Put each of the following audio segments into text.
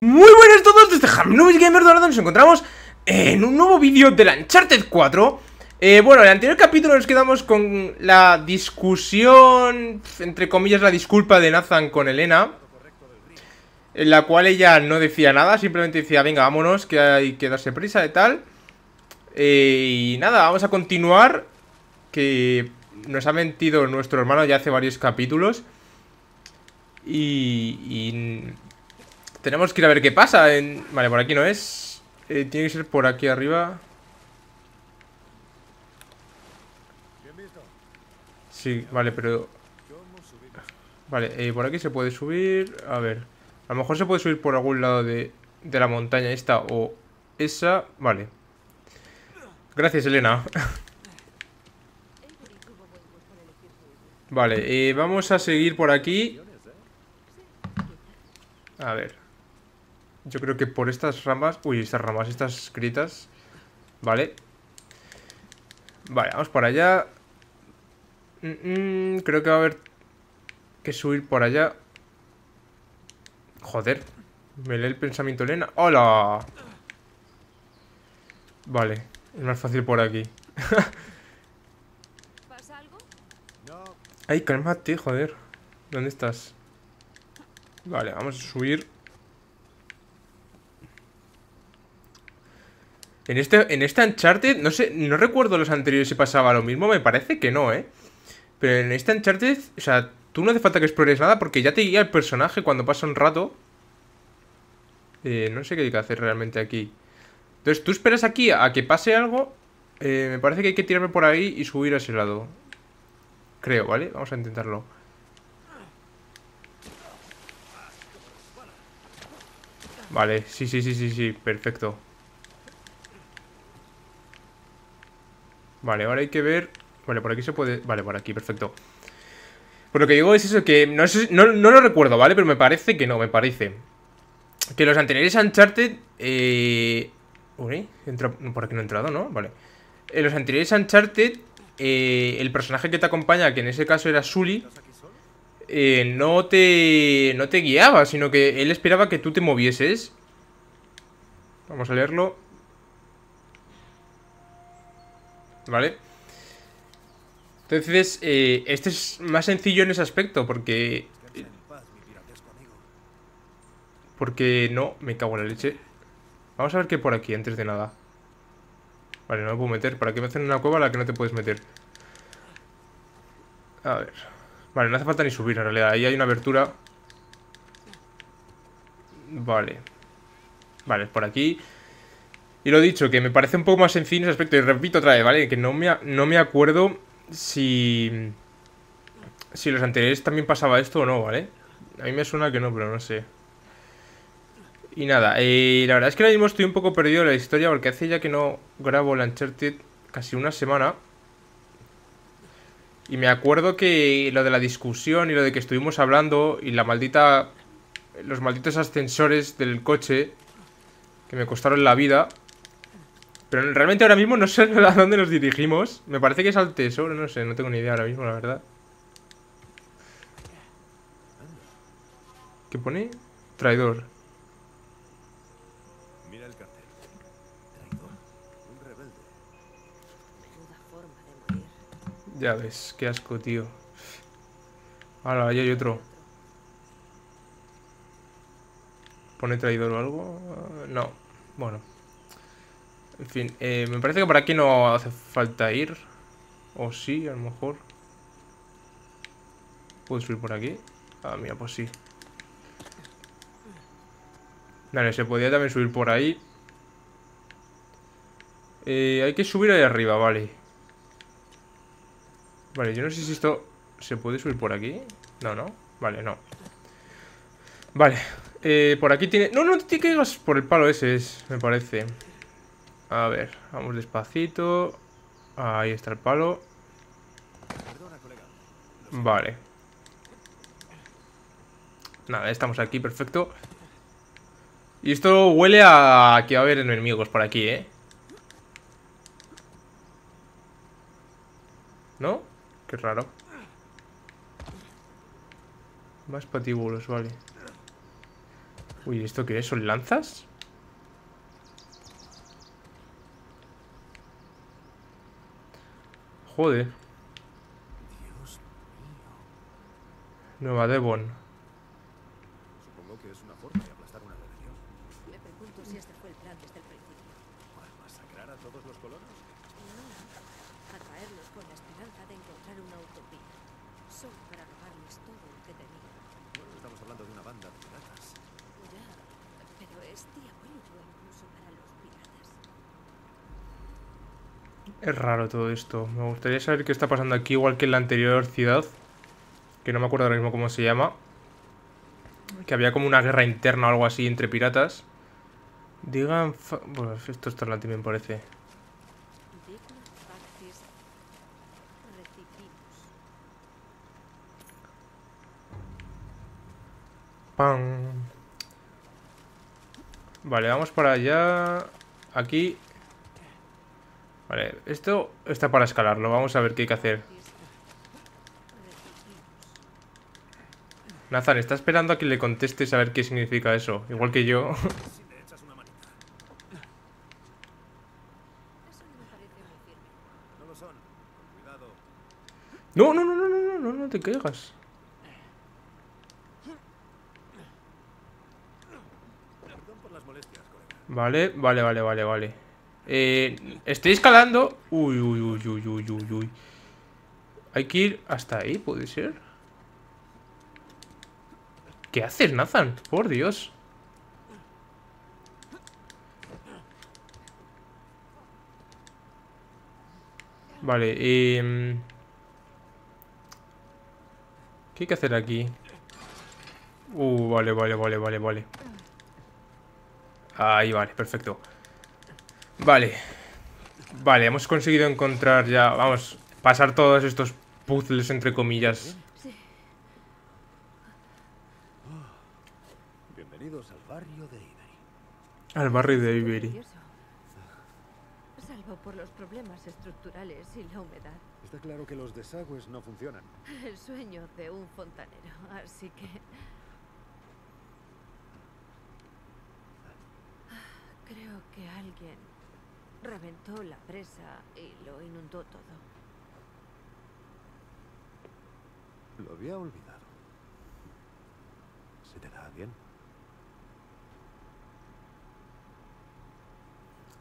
Muy buenas a todos, desde HapnubisGamerDorado nos encontramos en un nuevo vídeo de la Uncharted 4. Bueno, en el anterior capítulo nos quedamos con la discusión, entre comillas, la disculpa de Nathan con Elena, en la cual ella no decía nada, simplemente decía, venga, vámonos, que hay que darse prisa y tal. Y nada, vamos a continuar, que nos ha mentido nuestro hermano ya hace varios capítulos. Y tenemos que ir a ver qué pasa. Vale, por aquí no es. Tiene que ser por aquí arriba. Sí, vale, pero... Vale, por aquí se puede subir. A ver, a lo mejor se puede subir por algún lado de la montaña esta o esa. Vale. Gracias, Elena. Vale, vamos a seguir por aquí. A ver. Yo creo que por estas ramas... Uy, estas ramas, estas grietas. Vale. Vale, vamos para allá. Creo que va a haber que subir por allá. Joder. Me lee el pensamiento, Elena. ¡Hola! Vale. Es más fácil por aquí. ¿Pasa algo? Ay, cálmate, joder. ¿Dónde estás? Vale, vamos a subir. En esta Uncharted, no sé, no recuerdo los anteriores si pasaba lo mismo, me parece que no, ¿eh? Pero en esta Uncharted, o sea, tú no hace falta que explores nada porque ya te guía el personaje cuando pasa un rato. No sé qué hay que hacer realmente aquí. Entonces, tú esperas aquí a que pase algo. Me parece que hay que tirarme por ahí y subir a ese lado. Creo, ¿vale? Vamos a intentarlo. Vale, sí, perfecto. Vale, ahora hay que ver... Vale, por aquí se puede... Vale, por aquí, perfecto. Pues lo que digo es eso, que no lo recuerdo, ¿vale? Pero me parece que no, me parece que los anteriores Uncharted... Uy, por aquí no he entrado, ¿no? Vale. En los anteriores Uncharted, el personaje que te acompaña, que en ese caso era Sully, no te guiaba, sino que él esperaba que tú te movieses. Vamos a leerlo. Vale. Entonces, este es más sencillo en ese aspecto, porque no, me cago en la leche. Vamos a ver qué hay por aquí, antes de nada. Vale, no me puedo meter. ¿Para qué me hacen una cueva a la que no te puedes meter? A ver... Vale, no hace falta ni subir en realidad, ahí hay una abertura. Vale. Vale, por aquí. Y lo dicho, que me parece un poco más sencillo en ese aspecto. Y repito otra vez, ¿vale? Que no me acuerdo si los anteriores también pasaba esto o no, ¿vale? A mí me suena que no, pero no sé. Y nada, la verdad es que ahora mismo estoy un poco perdido en la historia, porque hace ya que no grabo la Uncharted casi una semana. Y me acuerdo que lo de la discusión y lo de que estuvimos hablando y la maldita... Los malditos ascensores del coche que me costaron la vida. Pero realmente ahora mismo no sé a dónde nos dirigimos. Me parece que es al tesoro, no sé, no tengo ni idea ahora mismo, la verdad. ¿Qué pone? Traidor. Mira el cartel. Traidor. Un rebelde. Ya ves, qué asco, tío. Ahora, ahí hay otro. ¿Pone traidor o algo? No, bueno. En fin, me parece que por aquí no hace falta ir. O sí, a lo mejor. ¿Puedo subir por aquí? Ah, mira, pues sí. Vale, se podía también subir por ahí. Hay que subir ahí arriba, vale. Vale, yo no sé si esto... ¿Se puede subir por aquí? No, no. Vale, no. Vale. Por aquí tiene... No, no te caigas por el palo ese, me parece. A ver, vamos despacito. Ahí está el palo. Vale. Nada, estamos aquí, perfecto. Y esto huele a... que va a haber enemigos por aquí, ¿eh? ¿No? Qué raro. Más patíbulos, vale. Uy, ¿esto qué es? ¿Son lanzas? Joder. Nueva Devon. Supongo que es una forma de aplastar una religión. Me pregunto si este fue el plan desde el principio. ¿Para masacrar a todos los colonos? No, atraerlos con la esperanza de encontrar una utopía. Solo para robarles todo lo que tenían. Bueno, estamos hablando de una banda de piratas. Ya, pero es diabólico incluso para los piratas. Es raro todo esto. Me gustaría saber qué está pasando aquí, igual que en la anterior ciudad. Que no me acuerdo ahora mismo cómo se llama. Que había como una guerra interna o algo así entre piratas. Digan... Bueno, esto es Torlante, me parece. ¡Pam! Vale, vamos para allá. Aquí. Vale, esto está para escalarlo. Vamos a ver qué hay que hacer. Nathan, está esperando a que le contestes a ver qué significa eso. Igual que yo. No, no, no, no, no, no, no te caigas. Vale, vale, vale, vale, vale. Estoy escalando. Uy, uy, uy, uy, uy, uy, uy. Hay que ir hasta ahí, puede ser. ¿Qué haces, Nathan? Por Dios. Vale, ¿qué hay que hacer aquí? Vale, vale, vale, vale, vale. Ahí, vale, perfecto. Vale. Vale, hemos conseguido encontrar ya... Vamos, pasar todos estos puzzles, entre comillas... Al barrio de Iberi. Salvo por los problemas estructurales y la humedad. Está claro que los desagües no funcionan. El sueño de un fontanero, así que... Creo que alguien reventó la presa y lo inundó todo. Lo había olvidado. ¿Se te da bien?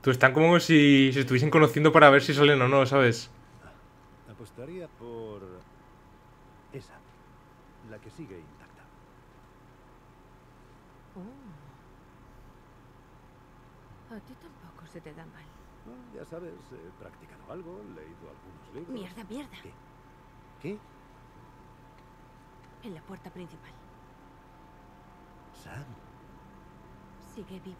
Están como si se estuviesen conociendo para ver si salen o no, ¿sabes? Apostaría por esa, la que sigue intacta. A ti tampoco se te da mal. Bueno, ya sabes, he practicado algo, he leído algunos libros. Mierda, mierda. ¿Qué? ¿Qué? En la puerta principal. Sam. Sigue vivo.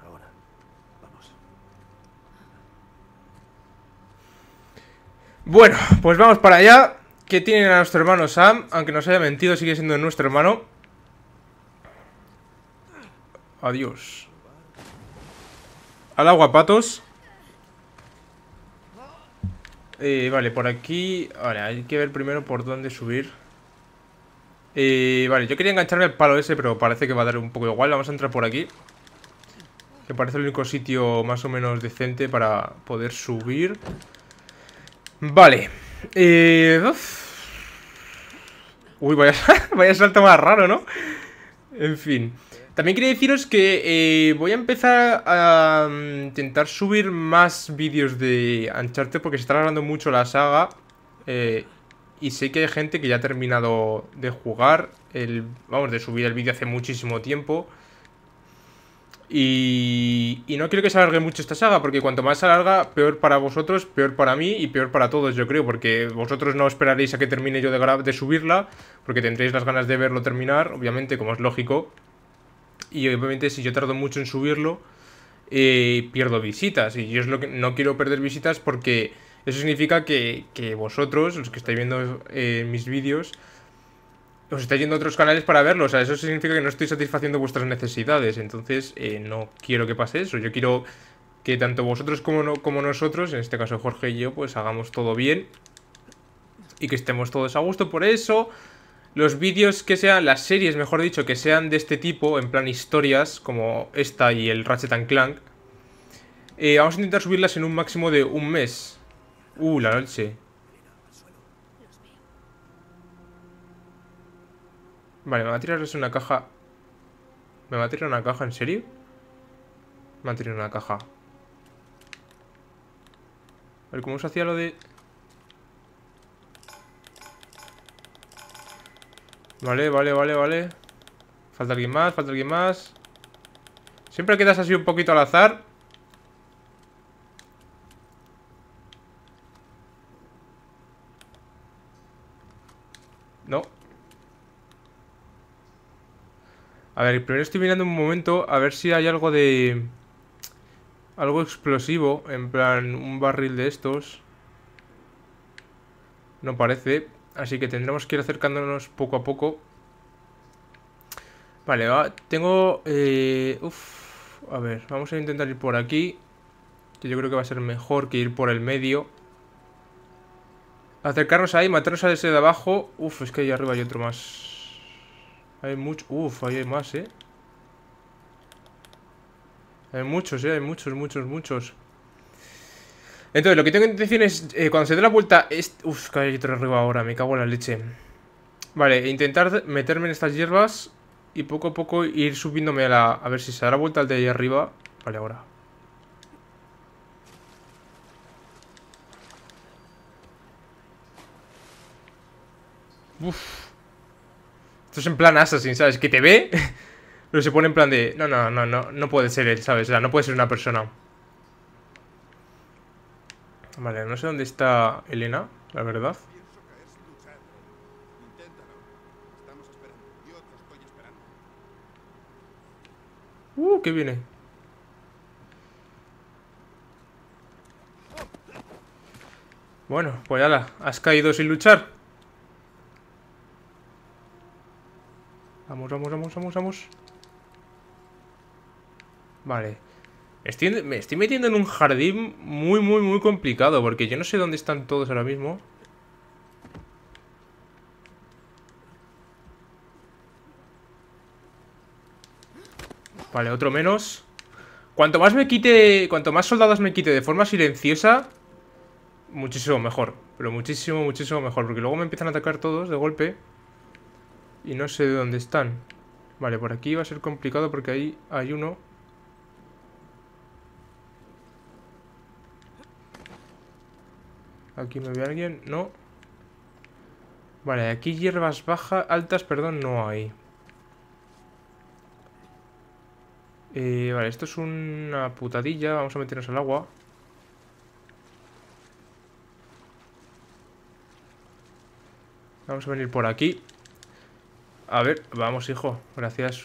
Ahora, vamos. Bueno, pues vamos para allá. Que tienen a nuestro hermano Sam. Aunque nos haya mentido, sigue siendo nuestro hermano. Adiós. Al agua, patos. Vale, por aquí. Ahora, hay que ver primero por dónde subir. Vale, yo quería engancharme al palo ese, pero parece que va a dar un poco igual. Vamos a entrar por aquí. Que parece el único sitio más o menos decente para poder subir. Vale. Uy, vaya salto más raro, ¿no? En fin. También quería deciros que voy a empezar a intentar subir más vídeos de Uncharted porque se está alargando mucho la saga. Y sé que hay gente que ya ha terminado de jugar. De subir el vídeo hace muchísimo tiempo. Y no quiero que se alargue mucho esta saga, porque cuanto más se alarga, peor para vosotros, peor para mí y peor para todos, yo creo. Porque vosotros no esperaréis a que termine yo de subirla, porque tendréis las ganas de verlo terminar, obviamente, como es lógico. Y obviamente si yo tardo mucho en subirlo, pierdo visitas. Y yo es lo que no quiero perder visitas, porque eso significa que vosotros, los que estáis viendo mis vídeos, os estáis yendo a otros canales para verlo. O sea, eso significa que no estoy satisfaciendo vuestras necesidades. Entonces, no quiero que pase eso. Yo quiero que tanto vosotros como nosotros, en este caso Jorge y yo, pues hagamos todo bien. Y que estemos todos a gusto por eso. los vídeos que sean, las series mejor dicho, que sean de este tipo, en plan historias, como esta y el Ratchet and Clank, vamos a intentar subirlas en un máximo de un mes. La noche. Vale, me va a tirarles una caja. ¿Me va a tirar una caja? ¿En serio? Me va a tirar una caja. A ver, ¿cómo se hacía lo de...? Vale, vale, vale, vale. Falta alguien más, falta alguien más. Siempre quedas así un poquito al azar. No. A ver, primero estoy mirando un momento a ver si hay algo de... algo explosivo, en plan un barril de estos. No parece, así que tendremos que ir acercándonos poco a poco. Vale, va, tengo... a ver, vamos a intentar ir por aquí, que yo creo que va a ser mejor que ir por el medio. Acercarnos ahí, matarnos a ese de abajo. Es que ahí arriba hay otro más. Hay mucho... ahí hay más, Hay muchos, hay muchos, muchos. Entonces, lo que tengo intención es, cuando se dé la vuelta... que hay otro arriba ahora, me cago en la leche. Vale, intentar meterme en estas hierbas y poco a poco ir subiéndome a la... A ver si se da la vuelta al de ahí arriba. Vale, ahora. Esto es en plan assassin, ¿sabes? Que te ve, pero se pone en plan de... No puede ser él, ¿sabes? O sea, no puede ser una persona. Vale, no sé dónde está Elena, la verdad. ¿Qué viene? Bueno, pues ala, has caído sin luchar. Vamos, vamos, vamos, vamos, vamos. Vale. Me estoy metiendo en un jardín muy, muy complicado, porque yo no sé dónde están todos ahora mismo. Vale, otro menos. Cuanto más me quite, cuanto más soldados me quite de forma silenciosa, muchísimo mejor. Pero muchísimo, muchísimo mejor, porque luego me empiezan a atacar todos de golpe y no sé de dónde están. Vale, por aquí va a ser complicado porque ahí hay uno. Aquí me ve alguien, no. Vale, aquí hierbas bajas, altas, perdón, no hay. Vale, esto es una putadilla. Vamos a meternos al agua. Vamos a venir por aquí. A ver, vamos, hijo. Gracias.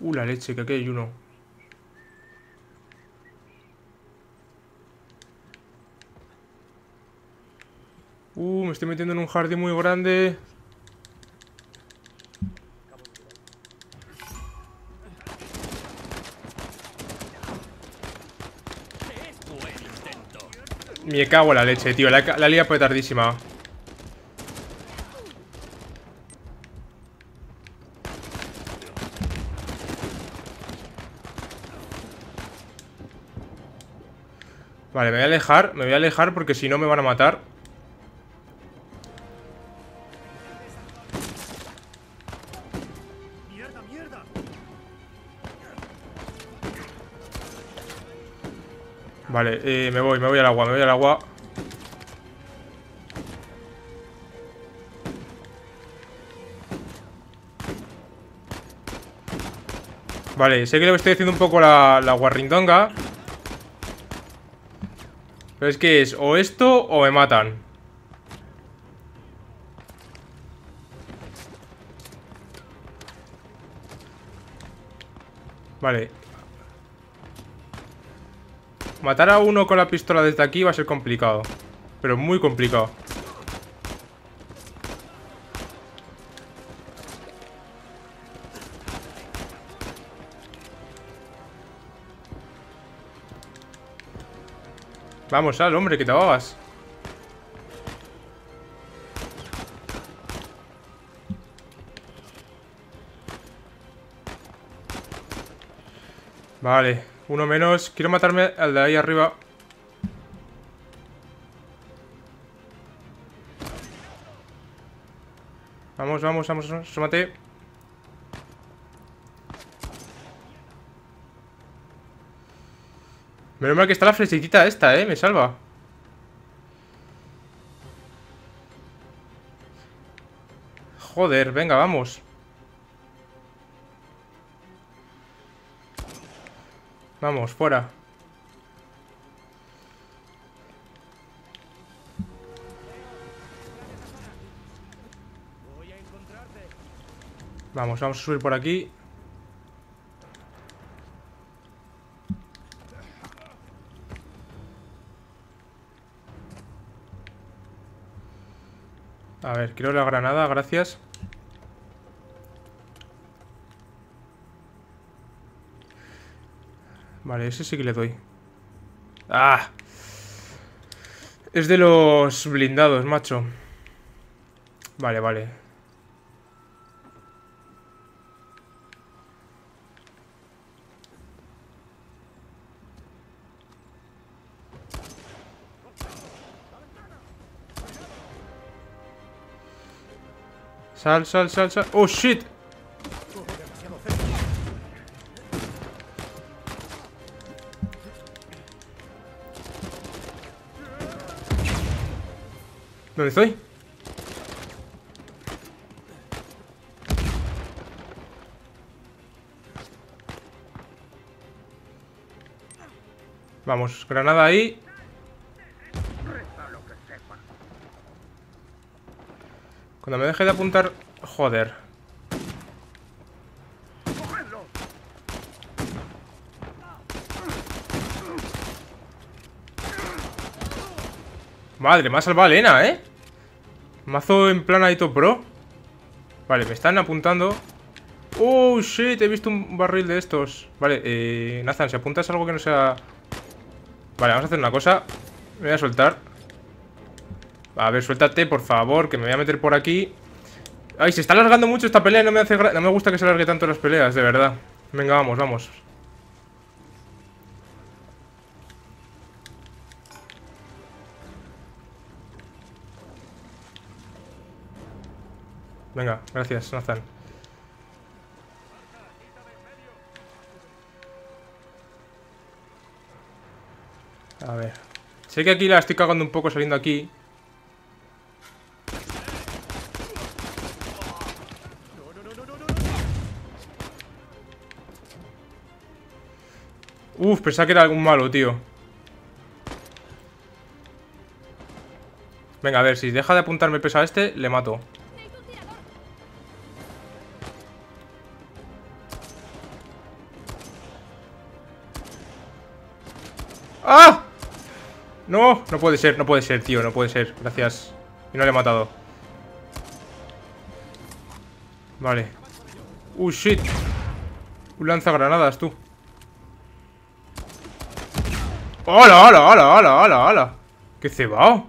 La leche, que aquí hay uno. Me estoy metiendo en un jardín muy grande. Me cago en la leche, tío. La lía fue tardísima. Vale, me voy a alejar porque si no me van a matar. Vale, me voy al agua, me voy al agua. Vale, sé que le estoy haciendo un poco la guarrindonga, pero es que es o esto o me matan. Vale. Matar a uno con la pistola desde aquí va a ser complicado, pero muy complicado. Vamos, sal, hombre, que te ahogas. Vale, uno menos. Quiero matarme al de ahí arriba. Vamos, vamos, vamos, súmate. Menos mal que está la flechita esta, me salva. Joder, venga, vamos. Vamos, fuera. Vamos, vamos a subir por aquí. A ver, quiero la granada, gracias. Vale, ese sí que le doy. ¡Ah! Es de los blindados, macho. Vale, vale. Sal, sal, sal, sal. ¡Oh, shit! ¿Dónde estoy? Vamos, granada ahí. Cuando me deje de apuntar... Joder. Madre, me ha salvado Elena, ¿eh? Mazo en plan ahí todo pro. Vale, me están apuntando. Oh, shit, he visto un barril de estos. Vale, Nathan, si apuntas algo que no sea... Vale, vamos a hacer una cosa. Me voy a soltar. A ver, suéltate, por favor, que me voy a meter por aquí. Ay, se está alargando mucho esta pelea y no me gusta que se alargue tanto las peleas, de verdad. Venga, vamos, vamos. Venga, gracias, Nathan. A ver. Sé que aquí la estoy cagando un poco saliendo aquí. Uf, pensaba que era algún malo, tío. Venga, a ver, si deja de apuntarme el peso a este, le mato. ¡Ah! No, no puede ser, no puede ser, tío, no puede ser. Gracias. Y no le he matado. Vale. Shit. Un lanzagranadas, tú. ¡Hala, hala, hala, hala, hala, hala! ¡Qué cebao!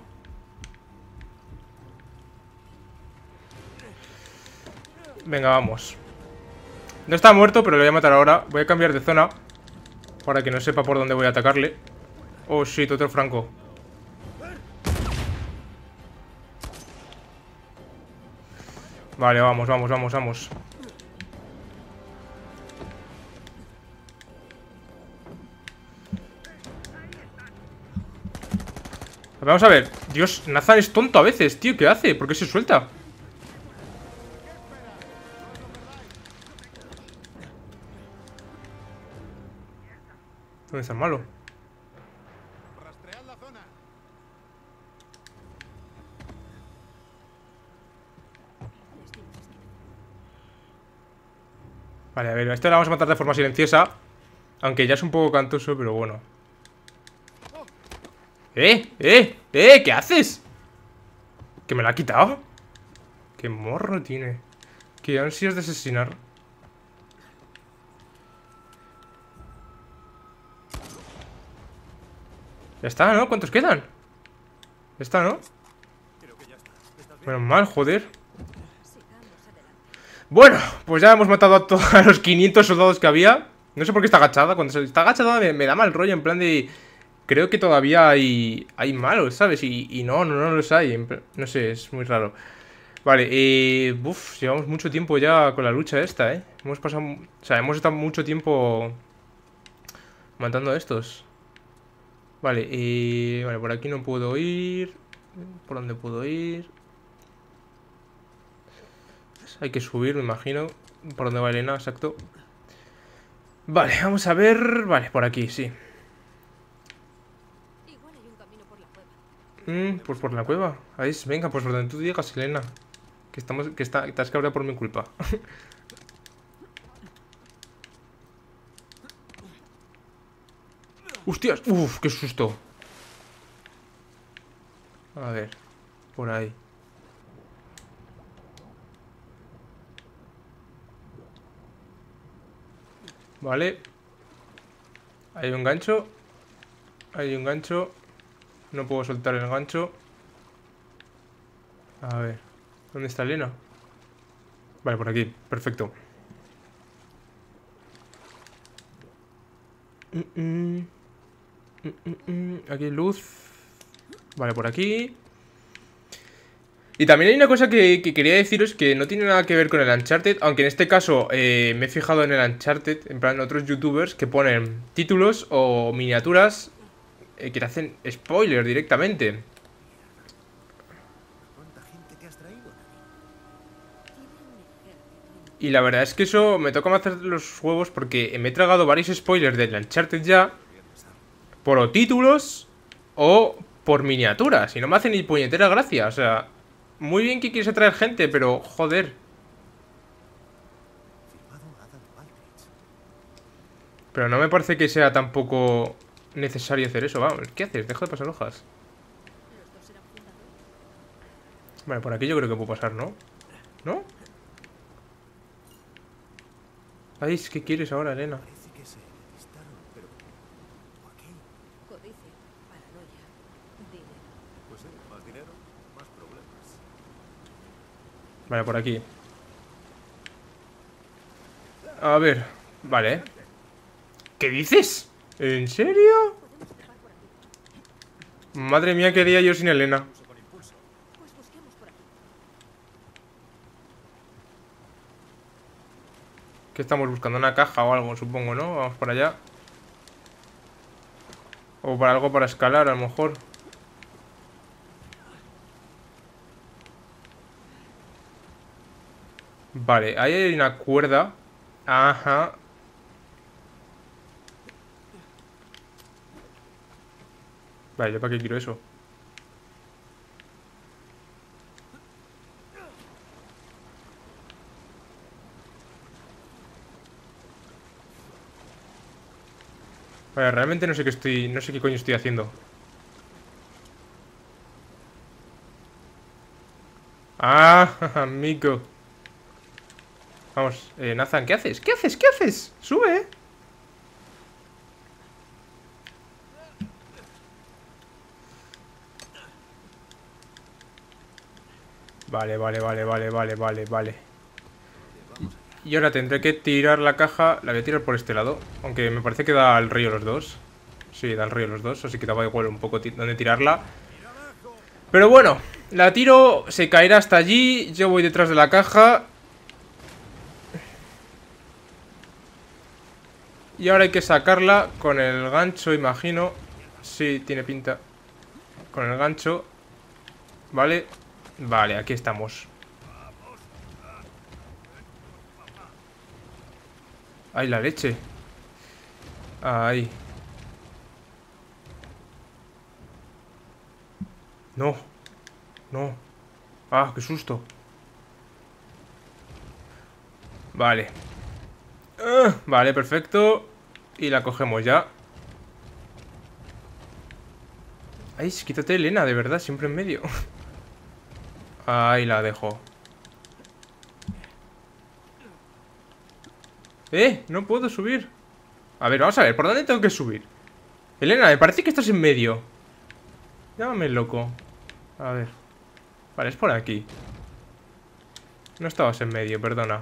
Venga, vamos. No está muerto, pero lo voy a matar ahora. Voy a cambiar de zona para que no sepa por dónde voy a atacarle. Oh, shit, otro franco. Vale, vamos, vamos, vamos, vamos. Vamos a ver. Dios, Nathan es tonto a veces, tío. ¿Qué hace? ¿Por qué se suelta? ¿Dónde está el malo? Vale, a ver, a este lo vamos a matar de forma silenciosa. Aunque ya es un poco cantoso, pero bueno. ¿Qué haces? ¿Que me la ha quitado? Qué morro tiene. Qué ansias de asesinar. Ya está, ¿no? ¿Cuántos quedan? Ya está, ¿no? Menos mal, joder. Bueno, pues ya hemos matado a todos los 500 soldados que había. No sé por qué está agachada. Cuando se está agachada me da mal rollo, en plan de... Creo que todavía hay malos, ¿sabes? Y no los hay. No sé, es muy raro. Vale, llevamos mucho tiempo ya con la lucha esta, ¿eh? Hemos pasado... O sea, hemos estado mucho tiempo matando a estos. Vale, vale, por aquí no puedo ir. ¿Por dónde puedo ir? Hay que subir, me imagino. ¿Por dónde va Elena? Exacto. Vale, vamos a ver... Vale, por aquí, sí. Pues por la cueva. Ahí, venga, pues por donde tú digas, Elena. Que te has cabreado por mi culpa. ¡Hostias! ¡Uf! ¡Qué susto! A ver, por ahí. Vale. Hay un gancho. Hay un gancho. No puedo soltar el gancho. A ver, ¿dónde está Elena? Vale, por aquí, perfecto. Aquí hay luz. Vale, por aquí. Y también hay una cosa que quería deciros que no tiene nada que ver con el Uncharted. Aunque en este caso me he fijado en el Uncharted, en plan otros youtubers que ponen títulos o miniaturas que te hacen spoiler directamente. Y la verdad es que eso me toca hacer los huevos, porque me he tragado varios spoilers del Uncharted ya, por o títulos o por miniaturas, y no me hace ni puñetera gracia. O sea, muy bien que quieres atraer gente, pero joder. Pero no me parece que sea tampoco necesario hacer eso. Vamos, ¿qué haces? Deja de pasar hojas. Vale, por aquí yo creo que puedo pasar, ¿no? ¿No? Ay, ¿qué quieres ahora, Elena? Vale, por aquí. A ver, vale. ¿Qué dices? ¿En serio? Madre mía, ¿qué haría yo sin Elena? ¿Qué estamos buscando? Una caja o algo, supongo, ¿no? Vamos para allá. O para algo para escalar, a lo mejor. Vale, ahí hay una cuerda. Ajá. Vale, ¿yo para qué quiero eso? Vale, realmente no sé qué estoy... No sé qué coño estoy haciendo. Ah, amigo. Vamos, Nathan, ¿qué haces? ¿Qué haces? ¿Qué haces? Sube. Vale. Y ahora tendré que tirar la caja. La voy a tirar por este lado, aunque me parece que da al río los dos. Sí, da al río los dos, así que daba igual un poco donde tirarla. Pero bueno, la tiro, se caerá hasta allí. Yo voy detrás de la caja. Y ahora hay que sacarla con el gancho, imagino. Sí, tiene pinta. Con el gancho. Vale. Vale, aquí estamos. ¡Ay, la leche! ¡Ay! ¡No! ¡No! ¡Ah, qué susto! Vale. Vale, perfecto. Y la cogemos ya. ¡Ay, quítate, Elena! De verdad, siempre en medio. Ahí la dejo. No puedo subir. A ver, vamos a ver, ¿por dónde tengo que subir? Elena, me parece que estás en medio. Llámame loco. A ver. Vale, es por aquí. No estabas en medio, perdona.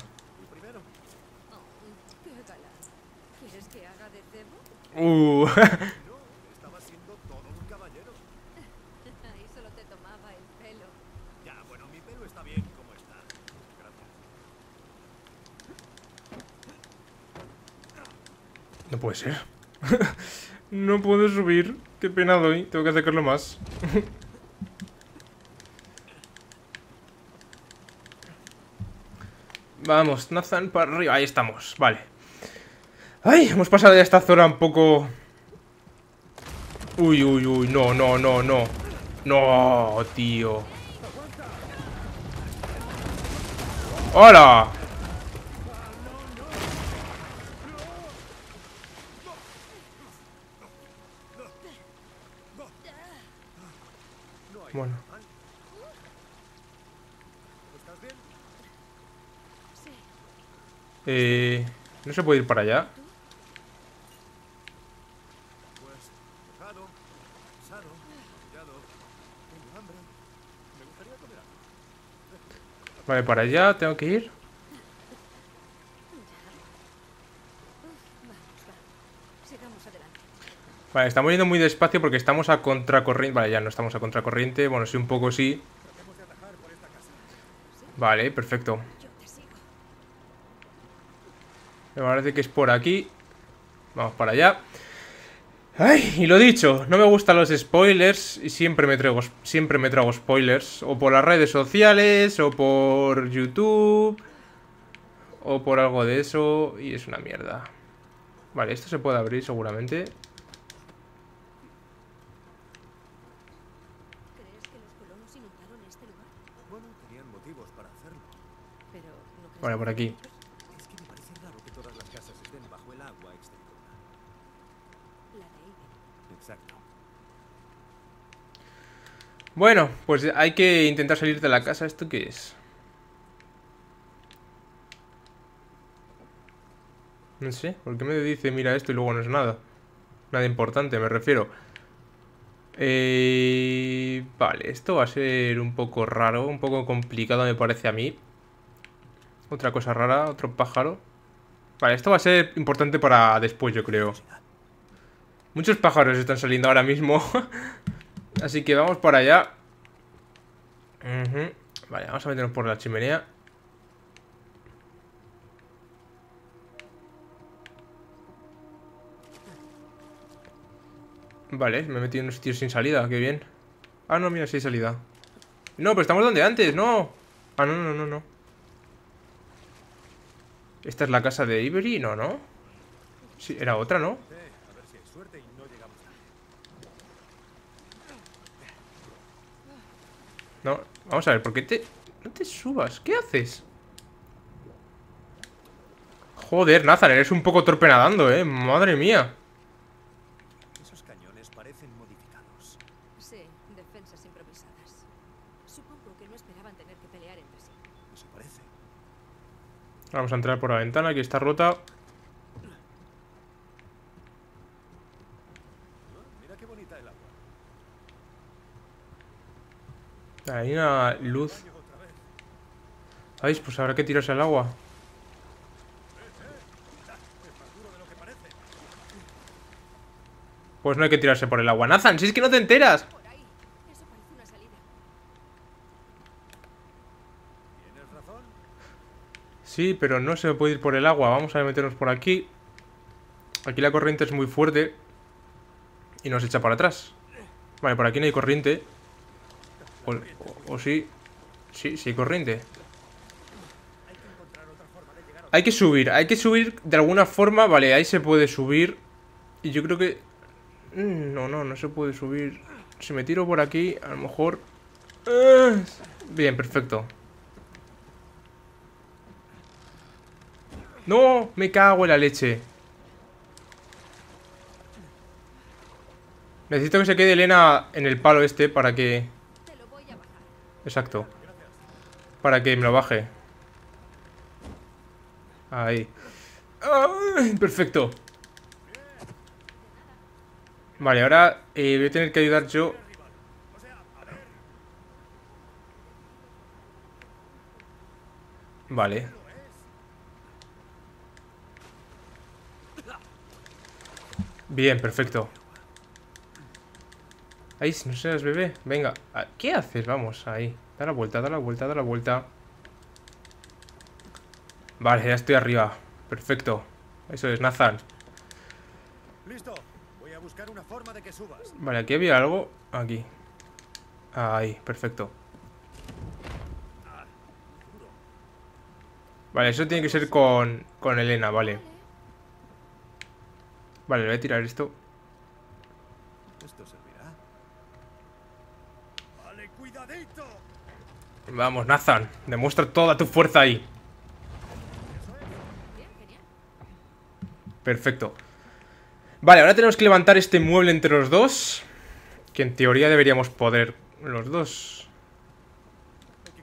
¿Quieres que haga de cebo? No puede ser. No puedo subir. Qué pena doy. Tengo que acercarlo más. Vamos, Nathan, para arriba. Ahí estamos. Vale. Ay, hemos pasado ya esta zona un poco... Uy, uy, uy. No, no, no, no. No, tío. ¡Hola! Bueno. ¿Estás bien? Sí. ¿No se puede ir para allá? Pues, pesado, pesado, pillado, tengo hambre. Me gustaría comer algo. Vale, para allá tengo que ir. Vale, estamos yendo muy despacio porque estamos a contracorriente. Vale, ya no estamos a contracorriente. Bueno, sí, un poco sí. Vale, perfecto. Me parece que es por aquí. Vamos para allá. Ay, y lo dicho, no me gustan los spoilers. Y siempre me trago spoilers. O por las redes sociales, o por YouTube, o por algo de eso. Y es una mierda. Vale, esto se puede abrir seguramente. Vale, por aquí. Es que me parece raro que todas las casas estén bajo el agua exterior. La de Iberi. Exacto. Bueno, pues hay que intentar salir de la casa. ¿Esto qué es? No sé, ¿por qué me dice mira esto y luego no es nada? Nada importante, me refiero. Vale, esto va a ser un poco raro, un poco complicado me parece a mí. Otra cosa rara, otro pájaro. Vale, esto va a ser importante para después, yo creo. Muchos pájaros están saliendo ahora mismo. Así que vamos para allá. Vale, vamos a meternos por la chimenea. Vale, me he metido en un sitio sin salida, qué bien. Ah, no, mira, sí hay salida. No, pero estamos donde antes, no. Ah, no, no, no, no. ¿Esta es la casa de Iberi? No, ¿no? Sí, era otra, ¿no? No, vamos a ver, ¿por qué te... No te subas, ¿qué haces? Joder, Nathan, eres un poco torpe nadando, ¿eh? Madre mía. Esos cañones parecen modificados. Sí, defensas improvisadas. Supongo que no esperaban tener que pelear entre sí. Eso parece. Vamos a entrar por la ventana, aquí está rota. Mira qué bonita el agua. Hay una luz. Ay, pues habrá que tirarse al agua. Pues no hay que tirarse por el agua. Nathan, si es que no te enteras. Sí, pero no se puede ir por el agua. Vamos a meternos por aquí. Aquí la corriente es muy fuerte y nos echa para atrás. Vale, por aquí no hay corriente. O sí. Sí, sí hay corriente. Hay que subir de alguna forma. Vale, ahí se puede subir. Y yo creo que... No, no, no se puede subir. Si me tiro por aquí, a lo mejor... Bien, perfecto. ¡No! ¡Me cago en la leche! Necesito que se quede Elena en el palo este para que... Exacto. Para que me lo baje. Ahí. ¡Ay! ¡Perfecto! Vale, ahora voy a tener que ayudar yo. Vale. Bien, perfecto. Ahí, no seas bebé. Venga, ¿qué haces? Vamos, ahí. Da la vuelta, da la vuelta, da la vuelta. Vale, ya estoy arriba. Perfecto. Eso es, Nathan. Listo. Voy a buscar una forma de que subas. Vale, aquí había algo. Aquí. Ahí, perfecto. Vale, eso tiene que ser con Elena, vale. Vale, le voy a tirar esto. ¿Esto servirá? Vale, cuidadito. Vamos, Nathan. Demuestra toda tu fuerza ahí. Perfecto. Vale, ahora tenemos que levantar este mueble entre los dos. Que en teoría deberíamos poder los dos.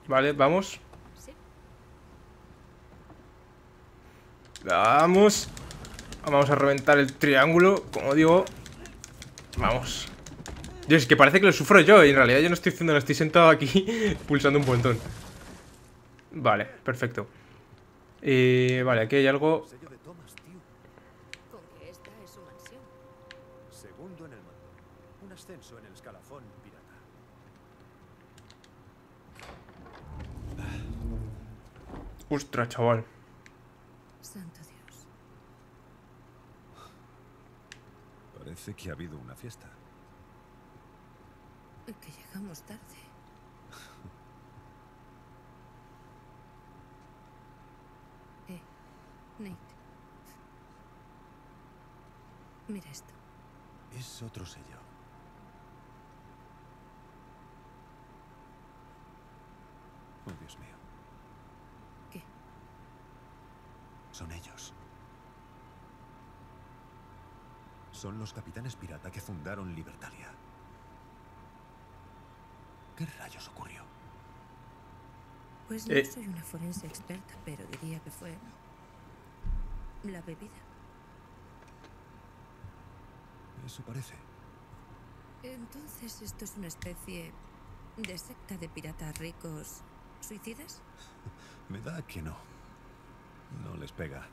Vale, vamos. Vamos. Vamos a reventar el triángulo, como digo. Vamos. Dios, es que parece que lo sufro yo. Y en realidad yo no estoy haciendo nada, estoy sentado aquí pulsando un montón. Vale, perfecto. Vale, aquí hay algo. Ostras, chaval. Parece que ha habido una fiesta. Y que llegamos tarde. Nate. Mira esto. Es otro sello. Oh, Dios mío. ¿Qué? Son ellos. Son los capitanes pirata que fundaron Libertalia. ¿Qué rayos ocurrió? Pues no soy una forense experta, pero diría que fue la bebida. Eso parece. Entonces, ¿esto es una especie de secta de piratas ricos suicidas? Me da que no. No les pega.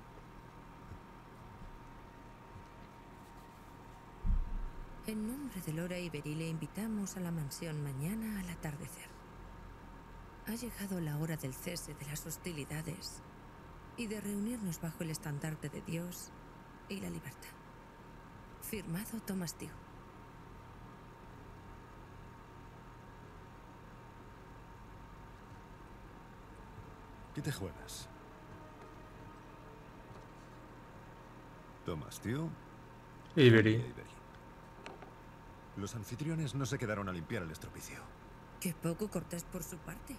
En nombre de Lora y Iberi le invitamos a la mansión mañana al atardecer. Ha llegado la hora del cese de las hostilidades y de reunirnos bajo el estandarte de Dios y la libertad. Firmado Thomas Tew. ¿Qué te juegas? Thomas Tew. Iberi. Los anfitriones no se quedaron a limpiar el estropicio. Qué poco cortés por su parte.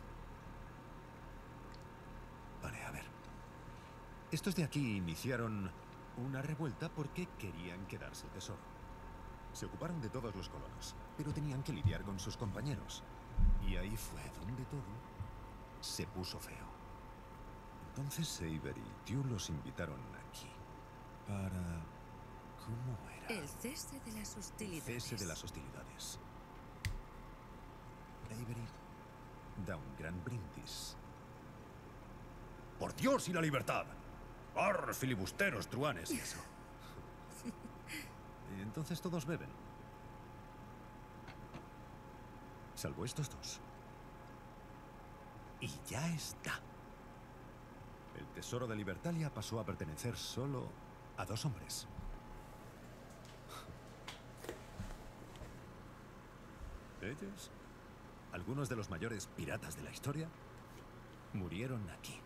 Vale, a ver. Estos de aquí iniciaron una revuelta porque querían quedarse el tesoro. Se ocuparon de todos los colonos, pero tenían que lidiar con sus compañeros. Y ahí fue donde todo se puso feo. Entonces Avery y Tew los invitaron aquí para... ¿Cómo era? El cese de las hostilidades. El cese de las hostilidades. Avery da un gran brindis. ¡Por Dios y la libertad! ¡Arr, filibusteros, truanes y eso! Y entonces todos beben. Salvo estos dos. Y ya está. El tesoro de Libertalia pasó a pertenecer solo a dos hombres. Ellos, algunos de los mayores piratas de la historia, murieron aquí.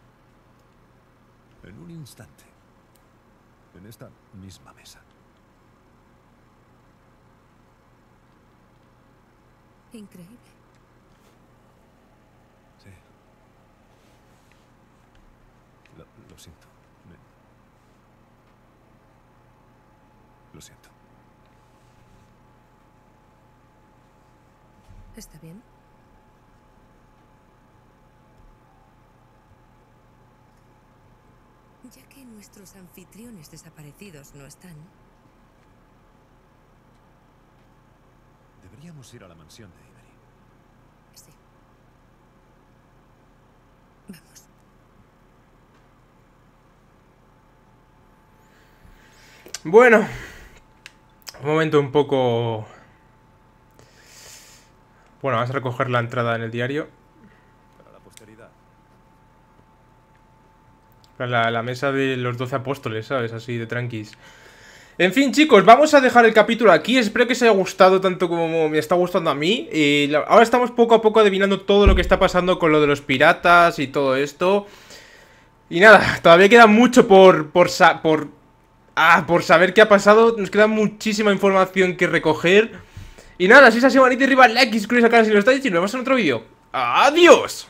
En un instante. En esta misma mesa. Increíble. Sí. Lo siento. Lo siento. ¿Está bien? Ya que nuestros anfitriones desaparecidos no están, Deberíamos ir a la mansión de Iberi. Sí. Vamos. Bueno. Un momento un poco... Bueno, vamos a recoger la entrada en el diario. Para la posteridad. La mesa de los 12 apóstoles, ¿sabes? Así de tranquis. En fin, chicos, vamos a dejar el capítulo aquí. Espero que os haya gustado tanto como me está gustando a mí. Y ahora estamos poco a poco adivinando todo lo que está pasando con lo de los piratas y todo esto. Y nada, todavía queda mucho por saber qué ha pasado. Nos queda muchísima información que recoger. Y nada, si es así, manita arriba, like y suscribiros al canal si no lo estáis. Y nos vemos en otro vídeo. ¡Adiós!